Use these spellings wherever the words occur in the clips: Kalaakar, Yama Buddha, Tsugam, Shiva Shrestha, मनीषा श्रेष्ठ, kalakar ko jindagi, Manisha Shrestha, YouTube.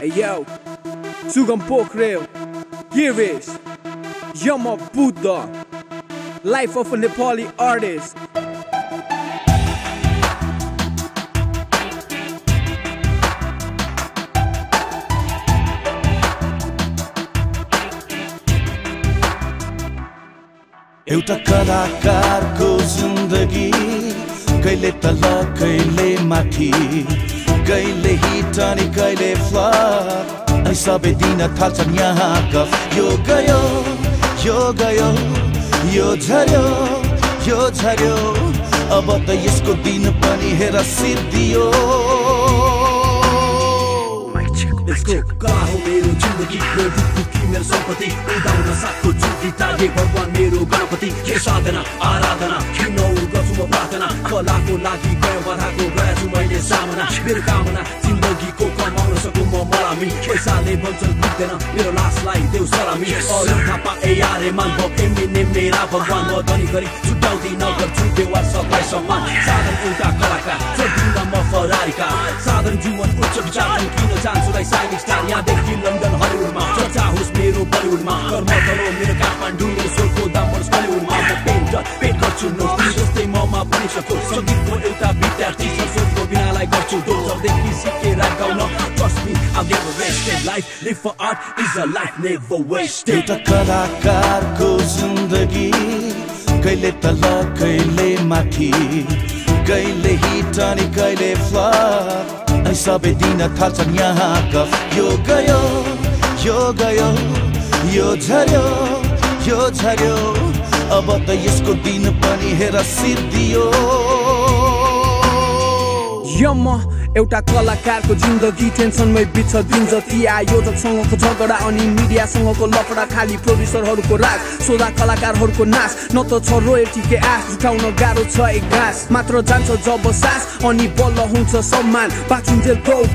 Hey yo, Tsugam Pokreo, here is Yama Buddha, life of a Nepali artist. एउटा कलाकारको जिन्दगी कहिले तल कहिले माथि कहिले हिट अनि कहिले फ्लप अनि सबै दिन थाल्छन् यहाँ कफ यो गयो यो गयो यो झर्यो यो झर्यो अब त यसको दिन पनि हेर सिद्धियो मेरो सम्पत्ति उदाउन साथको जुटी तागे भगवान मेरो गणपति के साधना आराधना किन गर्छु म प्रार्थना कलाको लागि गयो बाधाको गएछु मैले सामना मेरो कामना जिन्दगीको कमाउन सकु म मलामी पैसाले बन्छन् पुग्दैन मेरो लासलाई देऊ सलामी अरू थापा ए यारे मान भो एमिने मेरा भगवान म धनी गरी छुटाउँदै नगर्छु देवा सबै सम्मान साधन एउटा कलाकार सदिनमा म फरारीका साधन जीवन उच्च विचार किन चाहन्छु लाई साइनिक स्टार यहाँदेखि लन्डन हलिउडमा चर्चा होस् मेरो बलिउडमा कर्म गरौ मेरो काठमाडौँ मेरो सोलको दामर बलिउडमा म पेन्टर पेट गर्छु नो जस्तै ममा पनि सको सङ्गीतको एउटा विद्यार्थी संसदको बिनालाई गर्छु दोसरदेखि सिकेर गाउन Trust me, I'll never wasted life Live for art is a life never wasted एउटा कलाकारको जिन्दगी कहिले तल कहिले माथि कहिले हिट अनि कहिले फ्लप अनि सबै दिन थाल्छन् यहाँ कफ यो गयो यो गयो यो झर्यो यो झर्यो अब त यसको दिन पनि हेर सिद्धियो यमा एउटा कलाकारको जिन्दगी टेन्सनमै बित्छ दिन जति आयोजकसँगको झगडा अनि मिडियासँगको लफडा खाली प्रोड्युसरहरूको राज सोधा कलाकारहरूको नाश न त छ रोयल्टीकै आश जुटाउन गाह्रो छ एक घाँस मात्र जान्छ जब सास अनि बल्ल हुन्छ सम्मान बाँचुन्जेल गौँ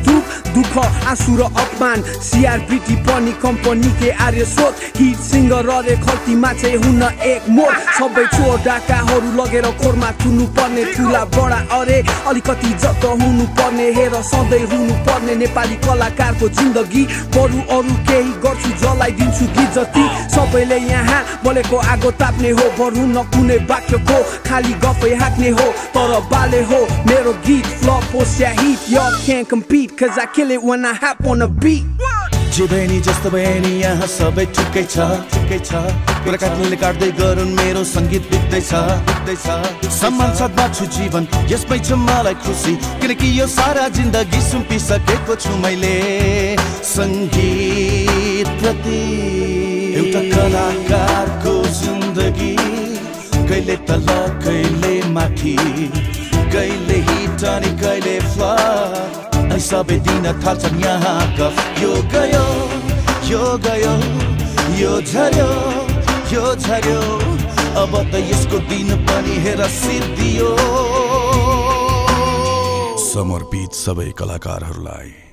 दुःख आँसु र अपमान सिआरबिटी पनि कम्पनीकै आर्य स्रोत हिट सिङ्गर अरे खल्तीमा चाहिँ हुन एक मोड सबै चोर डाकाहरू लगेर खोरमा थुनुपर्ने ठुला बडा अरे अलिकति जत हुनुपर्ने हेर सधैँ हुनुपर्ने नेपाली कलाकारको जिन्दगी बरु अरू केही गर्छु जलाइदिन्छु कि जति सबैले यहाँ बोलेको आगो ताप्ने हो बरु न कुनै वाक्यको खाली गफै हाँक्ने हो तर बाले हो मेरो गीत फ्लप होस् या hit y'all can't compete cause I kill it when I hop on a beat जे भएनी जस्तो भएनी यहाँ सबै ठिकै छ ठिकै छ कुरा काट्नुले काट्दै गरुन् मेरो संगीत बित्दैछ बित्दैछ सम्मान सद्भाव छु जीवन यसमै छ मलाई खुसी किनकि यो सारा जिन्दगी सुम्पिसकेको छु मैले संगीत प्रति एउटा कलाकारको जिन्दगी कहिले तल कहिले माथि कहिले हिट अनि कहिले फ्लप अनि सबै दिन थाल्छन् यहाँ कफ यो गयो यो गयो यो झर्यो यो झर्यो अब त यसको दिन पनि हेर सिद्धियो समर्पित सबै कलाकारहरूलाई।